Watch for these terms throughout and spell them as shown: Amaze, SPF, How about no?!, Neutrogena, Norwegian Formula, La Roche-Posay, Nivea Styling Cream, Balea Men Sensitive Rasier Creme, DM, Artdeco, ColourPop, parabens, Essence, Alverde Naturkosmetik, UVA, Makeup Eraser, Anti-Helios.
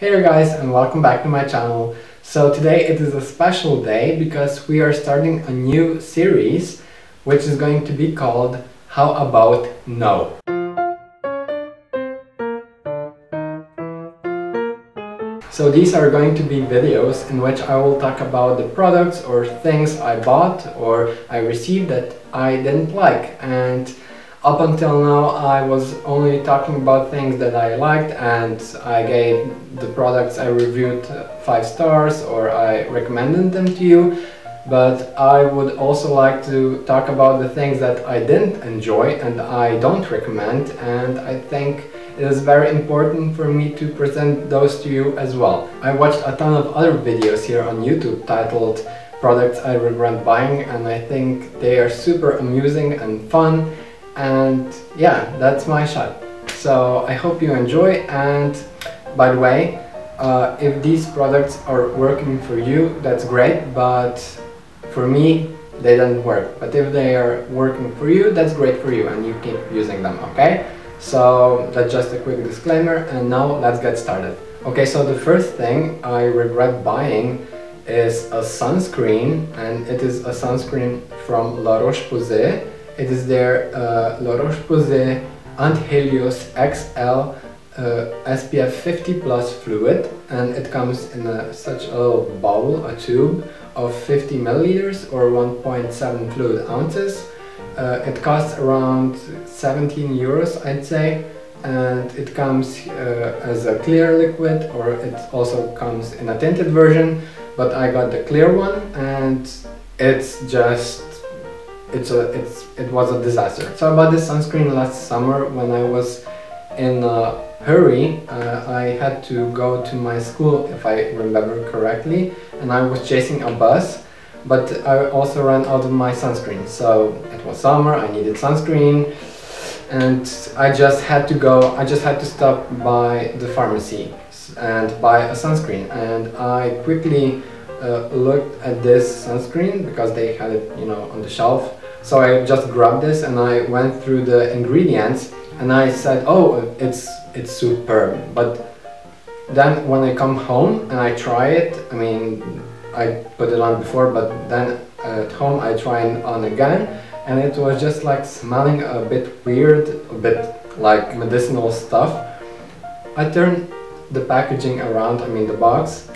Hey there guys, and welcome back to my channel. So today it is a special day because we are starting a new series which is going to be called How About No? So these are going to be videos in which I will talk about the products or things I bought or I received that I didn't like, and up until now I was only talking about things that I liked, and I gave the products I reviewed 5 stars or I recommended them to you. But I would also like to talk about the things that I didn't enjoy and I don't recommend, and I think it is very important for me to present those to you as well. I watched a ton of other videos here on YouTube titled Products I Regret Buying, and I think they are super amusing and fun. And yeah, that's my shot. So I hope you enjoy, and by the way, if these products are working for you, that's great, but for me, they don't work. But if they are working for you, that's great for you and you keep using them, okay? So that's just a quick disclaimer, and now let's get started. Okay, so the first thing I regret buying is a sunscreen, and it is a sunscreen from La Roche-Posay. It is their La Roche-Posay Anti-Helios XL SPF 50 plus fluid, and it comes in such a little bottle, a tube of 50 milliliters or 1.7 fluid ounces. It costs around 17 euros, I'd say, and it comes as a clear liquid, or it also comes in a tinted version, but I got the clear one, and it's just it was a disaster. So I bought this sunscreen last summer when I was in a hurry. I had to go to my school, if I remember correctly, and I was chasing a bus, but I also ran out of my sunscreen. So it was summer, I needed sunscreen, and I just had to stop by the pharmacy and buy a sunscreen. And I quickly looked at this sunscreen because they had it, you know, on the shelf. So I just grabbed this and I went through the ingredients and I said, oh, it's superb. But then when I come home and I try it, I mean, I put it on before, but then at home I try it on again, and it was just like smelling a bit weird, a bit like medicinal stuff. I turned the packaging around, I mean the box,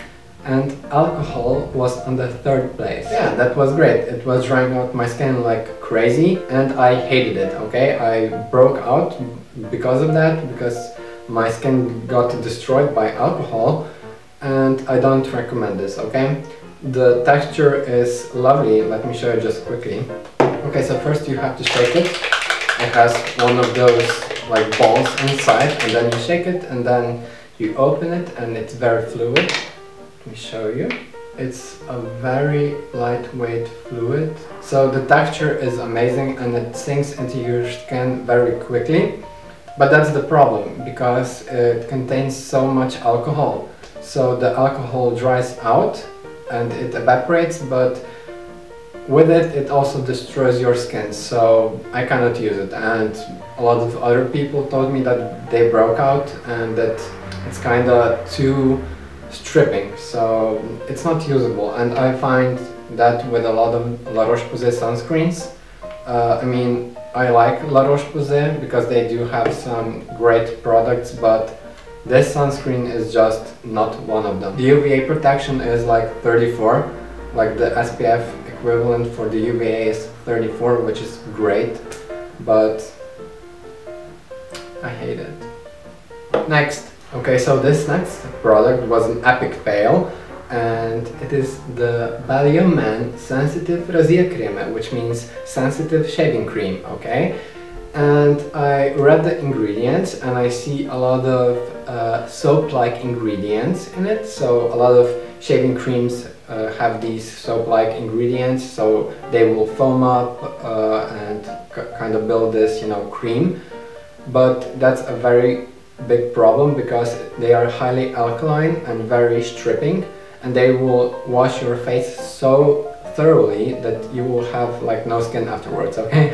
and alcohol was on the 3rd place. Yeah, that was great. It was drying out my skin like crazy and I hated it, okay? I broke out because of that, because my skin got destroyed by alcohol, and I don't recommend this, okay? The texture is lovely. Let me show you just quickly. Okay, so first you have to shake it. It has one of those like balls inside, and then you shake it and then you open it, and it's very fluid. Let me show you. It's a very lightweight fluid, so the texture is amazing and it sinks into your skin very quickly. But that's the problem, because it contains so much alcohol. So the alcohol dries out and it evaporates, but with it, it also destroys your skin, so I cannot use it. And a lot of other people told me that they broke out and that it's kinda too stripping, so it's not usable. And I find that with a lot of La Roche-Posay sunscreens. I mean, I like La Roche-Posay because they do have some great products, but this sunscreen is just not one of them. The UVA protection is like 34, like the SPF equivalent for the UVA is 34, which is great, but I hate it. Next. Okay, so this next product was an epic fail, and it is the Balea Men Sensitive Rasier Creme, which means sensitive shaving cream, okay? And I read the ingredients and I see a lot of soap-like ingredients in it. So a lot of shaving creams have these soap-like ingredients, so they will foam up and kind of build this, you know, cream. But that's a very big problem because they are highly alkaline and very stripping, and they will wash your face so thoroughly that you will have like no skin afterwards, okay?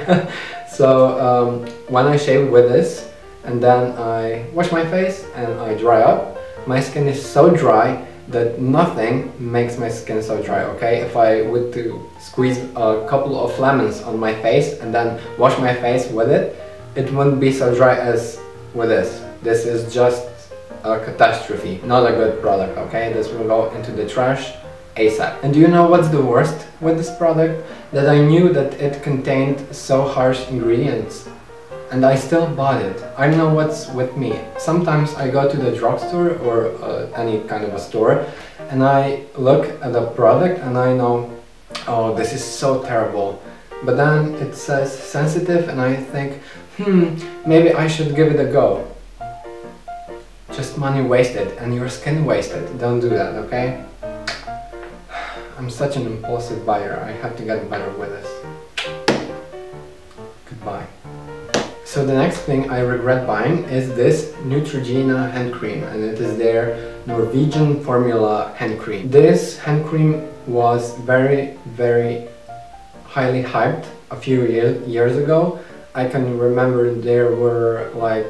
So when I shave with this and then I wash my face and I dry up, My skin is so dry that nothing makes my skin so dry, okay? If I would to squeeze a couple of lemons on my face and then wash my face with it, it wouldn't be so dry as with this. This is just a catastrophe, not a good product, okay? This will go into the trash ASAP. And do you know what's the worst with this product? That I knew that it contained so harsh ingredients, and I still bought it. I don't know what's with me. Sometimes I go to the drugstore or any kind of a store and I look at the product and I know, oh, this is so terrible. But then it says sensitive and I think, maybe I should give it a go. Just money wasted and your skin wasted. Don't do that, okay? I'm such an impulsive buyer. I have to get better with this. Goodbye. So the next thing I regret buying is this Neutrogena hand cream, and it is their Norwegian Formula hand cream. This hand cream was very highly hyped a few years ago. I can remember there were like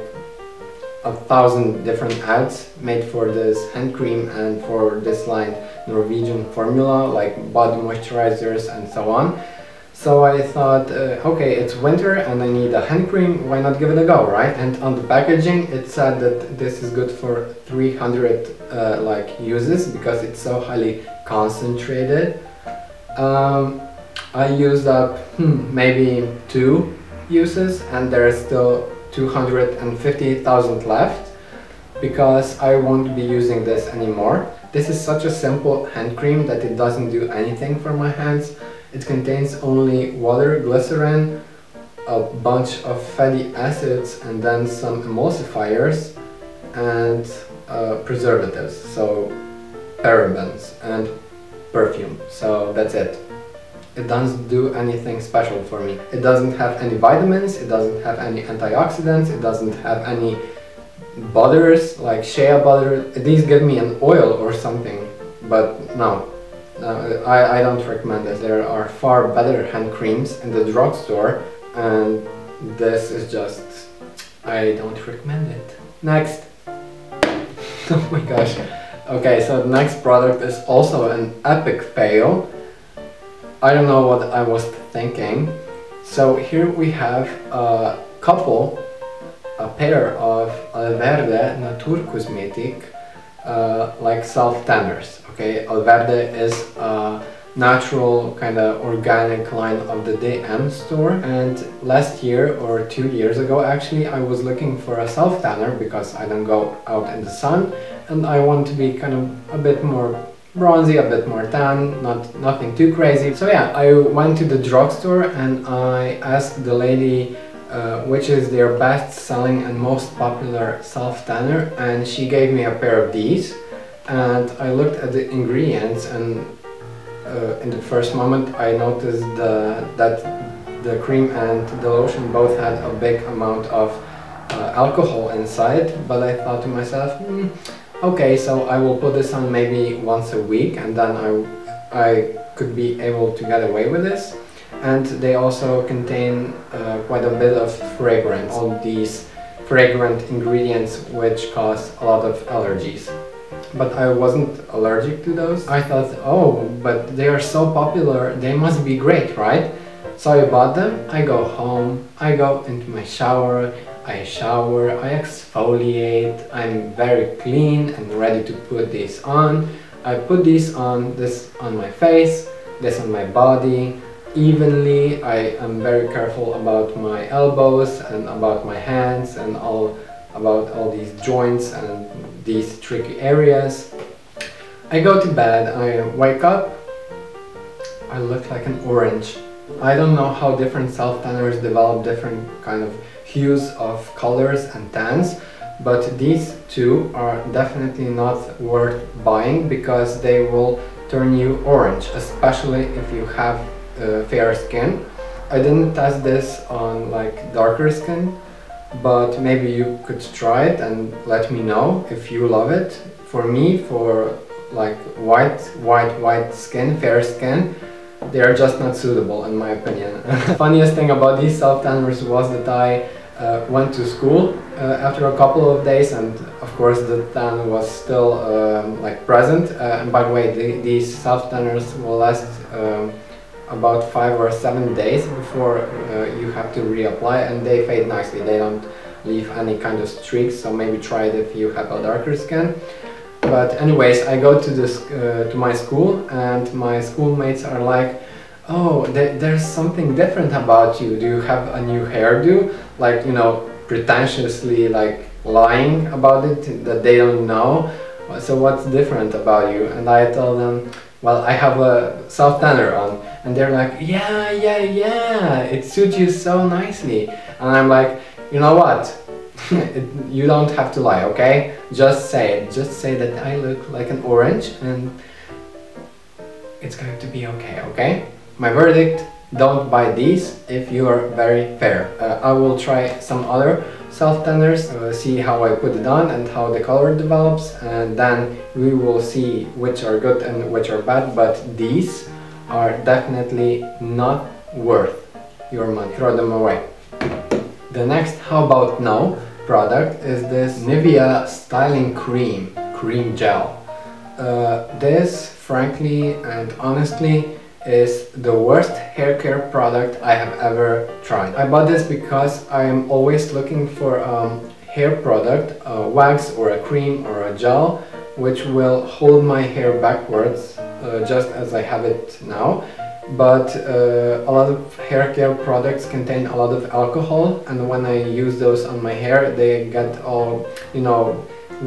1,000 different ads made for this hand cream and for this line Norwegian Formula, like body moisturizers and so on. So I thought, okay, it's winter and I need a hand cream, why not give it a go, right? And on the packaging it said that this is good for 300 uses because it's so highly concentrated. I used up maybe 2 uses and there is still 250,000 left because I won't be using this anymore. This is such a simple hand cream that it doesn't do anything for my hands. It contains only water, glycerin, a bunch of fatty acids and then some emulsifiers and preservatives, so parabens and perfume. So that's it. It doesn't do anything special for me. It doesn't have any vitamins, it doesn't have any antioxidants, it doesn't have any butters like shea butter. These give me an oil or something, but no. I don't recommend it. There are far better hand creams in the drugstore and this is just... I don't recommend it. Next! Oh my gosh. Okay, so the next product is also an epic fail. I don't know what I was thinking. So here we have a couple, a pair of Alverde Naturkosmetik like self-tanners, okay? Alverde is a natural kind of organic line of the DM store, and last year or 2 years ago actually I was looking for a self-tanner because I don't go out in the sun and I want to be kind of a bit more bronzy, a bit more tan, nothing too crazy. So yeah, I went to the drugstore and I asked the lady which is their best-selling and most popular self-tanner, and she gave me a pair of these. And I looked at the ingredients and in the first moment I noticed that the cream and the lotion both had a big amount of alcohol inside, but I thought to myself, okay, so I will put this on maybe once a week and then I could be able to get away with this. And they also contain quite a bit of fragrance, all these fragrant ingredients which cause a lot of allergies. But I wasn't allergic to those. I thought, oh, but they are so popular, they must be great, right? So I bought them, I go home, I go into my shower, I shower, I exfoliate, I'm very clean and ready to put this on. I put this on, this on my face, this on my body, evenly. I am very careful about my elbows and about my hands and about all these joints and these tricky areas. I go to bed, I wake up, I look like an orange. I don't know how different self-tanners develop different kind of hues of colors and tans, but these two are definitely not worth buying because they will turn you orange, especially if you have fair skin. I didn't test this on like darker skin, but maybe you could try it and let me know if you love it. For me, for like white skin, fair skin, they are just not suitable in my opinion. The funniest thing about these self-tanners was that I went to school after a couple of days, and of course the tan was still like present. And by the way, these self tanners will last about 5 or 7 days before you have to reapply, and they fade nicely. They don't leave any kind of streaks, so maybe try it if you have a darker skin. But anyways, I go to this to my school, and my schoolmates are like, "Oh, there's something different about you. Do you have a new hairdo?" Like, you know, pretentiously like lying about it, that they don't know. So what's different about you? And I tell them, well, I have a self tanner on, and they're like, yeah, it suits you so nicely. And I'm like, you know what? You don't have to lie, okay? Just say it. Just say that I look like an orange, and it's going to be okay, okay? My verdict, don't buy these if you are very fair. I will try some other self tanners, see how I put it on and how the color develops, and then we will see which are good and which are bad, but these are definitely not worth your money. Throw them away. The next How About Now product is this Nivea Styling Cream Gel. This, frankly and honestly, is the worst hair care product I have ever tried. I bought this because I am always looking for a hair product, a wax or a cream or a gel, which will hold my hair backwards just as I have it now. But a lot of hair care products contain a lot of alcohol, and when I use those on my hair, they get all, you know,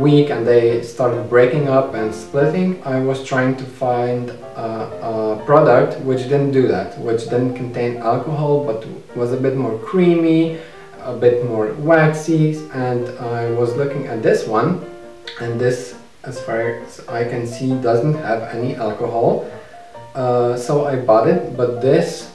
weak, and they started breaking up and splitting. I was trying to find a product which didn't do that, which didn't contain alcohol but was a bit more creamy, a bit more waxy, and I was looking at this one, and this, as far as I can see, doesn't have any alcohol. So I bought it, but this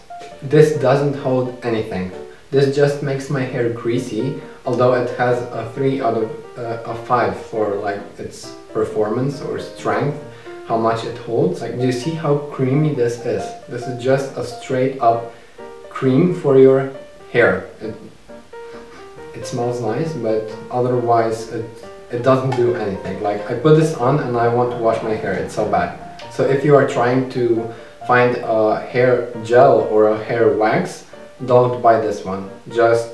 doesn't hold anything. This just makes my hair greasy, although it has a 3 out of 5 for like its performance or strength, how much it holds. Like, do you see how creamy this is? This is just a straight up cream for your hair. It smells nice, but otherwise it doesn't do anything. Like, I put this on and I want to wash my hair, it's so bad. So if you are trying to find a hair gel or a hair wax, don't buy this one. Just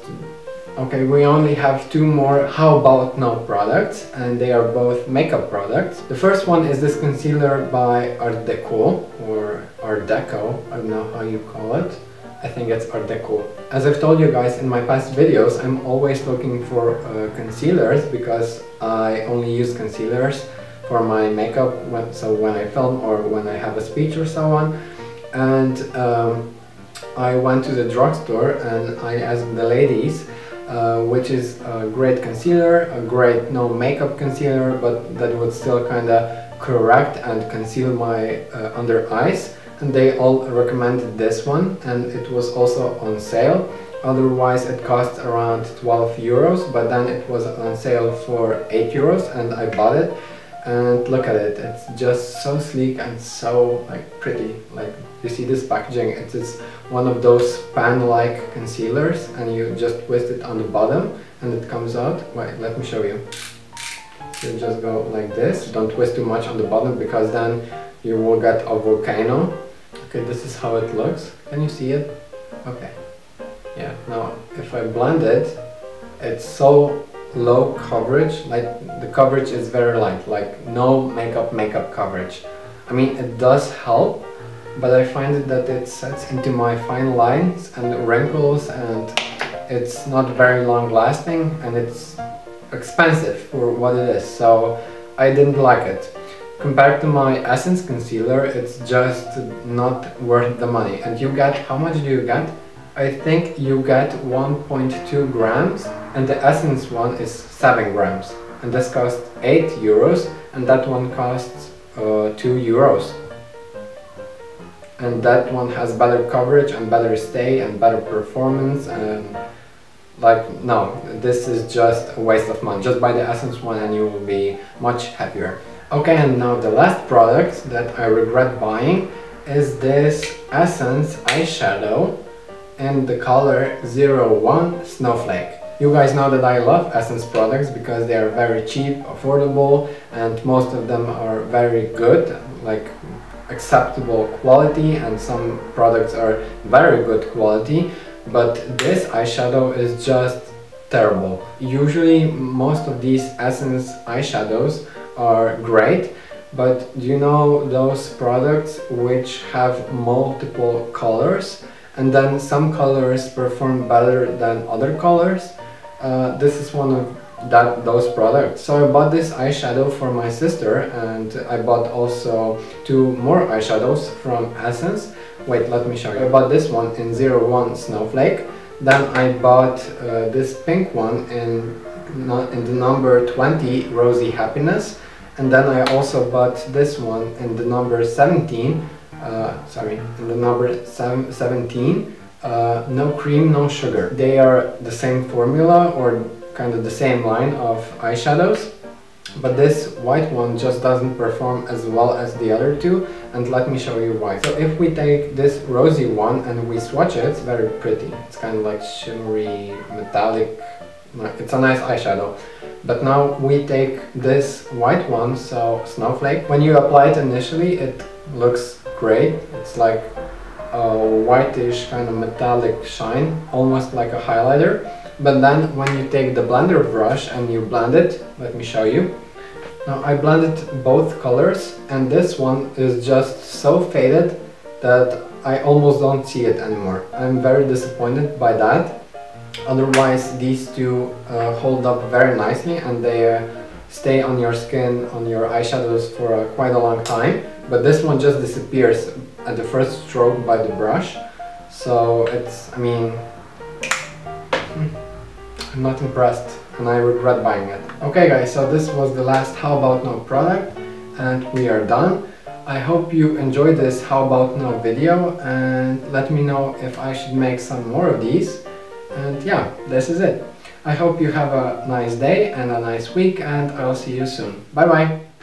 okay, we only have 2 more How About Now products, and they are both makeup products. The first one is this concealer by Artdeco, or Artdeco, I don't know how you call it. I think it's Artdeco. As I've told you guys in my past videos, I'm always looking for concealers because I only use concealers for my makeup, so when I film or when I have a speech or so on. And I went to the drugstore and I asked the ladies, which is a great concealer, a great no makeup concealer, but that would still kind of correct and conceal my under eyes, and they all recommended this one, and it was also on sale. Otherwise it costs around 12 euros, but then it was on sale for 8 euros, and I bought it. And look at it, it's just so sleek and so like pretty. Like, you see this packaging, it's one of those pan-like concealers, and you just twist it on the bottom and it comes out. Wait, let me show you. You just go like this, don't twist too much on the bottom because then you will get a volcano. Okay, this is how it looks. Can you see it? Okay. Yeah, now if I blend it, it's so low coverage, like the coverage is very light, like no makeup coverage. I mean, it does help, but I find that it sets into my fine lines and wrinkles, and it's not very long lasting, and it's expensive for what it is, so I didn't like it. Compared to my Essence concealer, it's just not worth the money. And you get, how much do you get? I think you get 1.2 grams, and the Essence one is 7 grams. And this costs 8 euros, and that one costs 2 euros. And that one has better coverage and better stay and better performance, and like, no, this is just a waste of money. Just buy the Essence one and you will be much happier. Okay, and now the last product that I regret buying is this Essence eyeshadow in the color 01 Snowflake. You guys know that I love Essence products because they are very cheap, affordable, and most of them are very good, like acceptable quality, and some products are very good quality, but this eyeshadow is just terrible. Usually most of these Essence eyeshadows are great, but you know those products which have multiple colors and then some colors perform better than other colors? This is one of those products. So I bought this eyeshadow for my sister, and I bought also two more eyeshadows from Essence. Wait, let me show you. I bought this one in 01 Snowflake, then I bought this pink one in the number 20 Rosy Happiness, and then I also bought this one in the number 17, No Cream, No Sugar. They are the same formula or kind of the same line of eyeshadows, but this white one just doesn't perform as well as the other two, and let me show you why. So if we take this rosy one and we swatch it, it's very pretty. It's kind of like shimmery, metallic, it's a nice eyeshadow. But now we take this white one, so Snowflake. When you apply it initially, it looks great. It's like a whitish kind of metallic shine, almost like a highlighter. But then when you take the blender brush and you blend it, let me show you. Now I blended both colors, and this one is just so faded that I almost don't see it anymore. I'm very disappointed by that. Otherwise these two hold up very nicely, and they stay on your skin, on your eyeshadows for quite a long time. But this one just disappears at the first stroke by the brush. So it's, I mean, I'm not impressed, and I regret buying it. Okay guys, so this was the last How About Now product, and we are done. I hope you enjoyed this How About Now video, and let me know if I should make some more of these. And yeah, this is it. I hope you have a nice day and a nice week, and I'll see you soon. Bye bye!